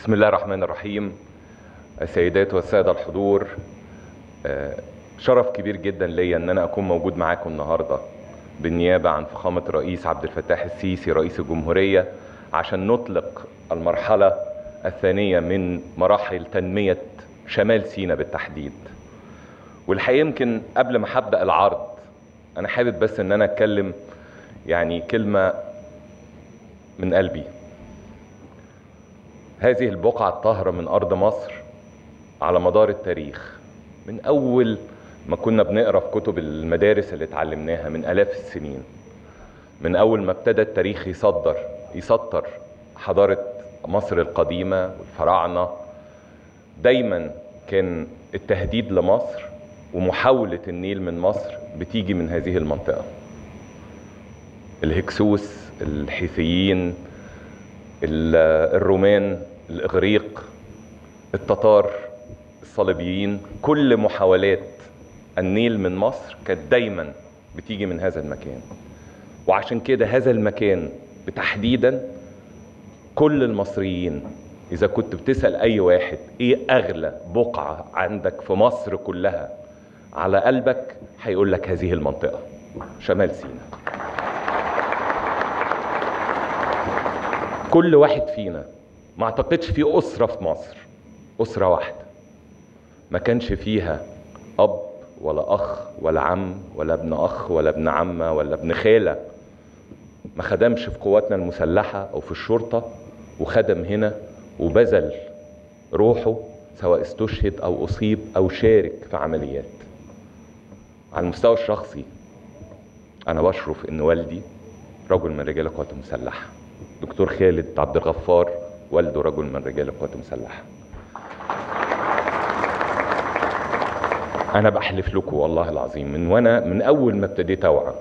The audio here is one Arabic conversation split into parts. بسم الله الرحمن الرحيم. السيدات والسادة الحضور، شرف كبير جدا ليا ان انا اكون موجود معاكم النهارده بالنيابه عن فخامه الرئيس عبد الفتاح السيسي رئيس الجمهوريه، عشان نطلق المرحله الثانيه من مراحل تنميه شمال سيناء بالتحديد. والحقيقه يمكن قبل ما ابدا العرض انا حابب بس ان انا اتكلم يعني كلمه من قلبي. هذه البقعه الطاهره من ارض مصر على مدار التاريخ، من أول ما كنا بنقرأ في كتب المدارس اللي اتعلمناها من آلاف السنين، من أول ما ابتدى التاريخ يسطر حضارة مصر القديمة والفراعنة. دايما كان التهديد لمصر ومحاولة النيل من مصر بتيجي من هذه المنطقة. الهكسوس، الحيثيين، الرومان، الإغريق، التتار، الصليبيين، كل محاولات النيل من مصر كانت دايما بتيجي من هذا المكان. وعشان كده هذا المكان بتحديدا كل المصريين، إذا كنت بتسأل أي واحد إيه أغلى بقعة عندك في مصر كلها على قلبك، هيقول لك هذه المنطقة شمال سيناء. كل واحد فينا، ما اعتقدش في أسرة في مصر، أسرة واحدة ما كانش فيها أب ولا أخ ولا عم ولا ابن أخ ولا ابن عمة ولا ابن خالة ما خدمش في قواتنا المسلحة أو في الشرطة، وخدم هنا وبذل روحه، سواء استشهد أو أصيب أو شارك في عمليات. على المستوى الشخصي أنا بشرف إن والدي رجل من رجال القوات المسلحة، دكتور خالد عبد الغفار والده رجل من رجال القوات المسلحة. أنا بحلف لكم والله العظيم، من أول ما ابتديت أوعى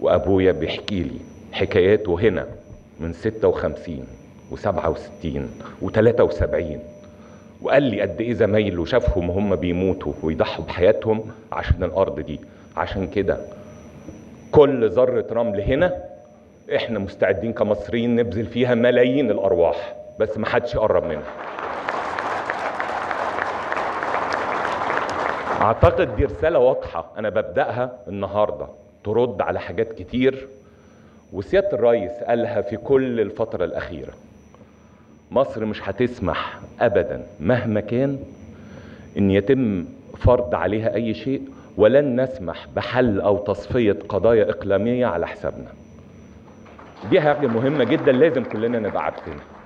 وأبويا بيحكي لي حكاياته هنا من 56 و67 و73، وقال لي قد إيه زمايله شافهم هم بيموتوا ويضحوا بحياتهم عشان الأرض دي. عشان كده كل ذرة رمل هنا إحنا مستعدين كمصريين نبذل فيها ملايين الأرواح، بس ما حدش يقرب منها. أعتقد دي رسالة واضحة أنا ببدأها النهاردة ترد على حاجات كتير وسيادة الرئيس قالها في كل الفترة الأخيرة. مصر مش هتسمح أبدا مهما كان إن يتم فرض عليها أي شيء، ولن نسمح بحل أو تصفية قضايا إقليمية على حسابنا. دي حاجة مهمة جدا لازم كلنا نبقى عارفينها.